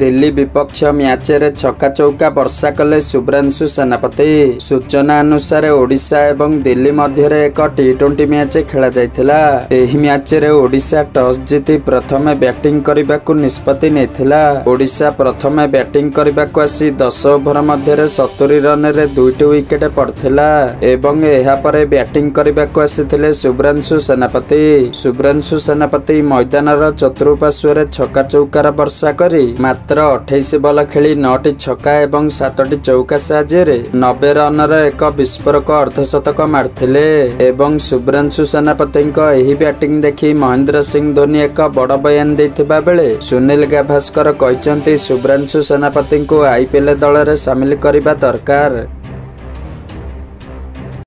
दिल्ली विपक्ष मैच रे छक्का चौका वर्षा कले शुभ्रांशु सेनापति। सूचना अनुसार ओडिशा एवं दिल्ली मध्य एक टी20 मैच खेला जायथिला। एही मैच रे ओडिशा टॉस जीति प्रथमे बैटिंग करबाकू निष्पत्ति नेथिला। ओडिशा प्रथमे बैटिंग करबाकू आसी 10 ओभर मध्य 70 रन रे 2टी विकेट पड़थिला एवं एहा परे बैटिंग करबाकू आसीथिले शुभ्रांशु सेनापति। शुभ्रांशु सेनापति मैदानर चतुर्पार्श्वरे छक्का चौकार वर्षा करी मात्र 28 बल खेली 9टी छक्का एवं 7टी चौका साहाय्य 90 रन एक विस्फोरक अर्धशतक मारथिले एवं शुभ्रांशु सेनापति एही बैटिंग देखि महेंद्र सिंह धोनी एक बड़ बयान देथिबा बेले सुनील गाभास्कर कहचंती शुभ्रांशु सेनापति को आईपीएल दल रे शामिल करबा दरकार।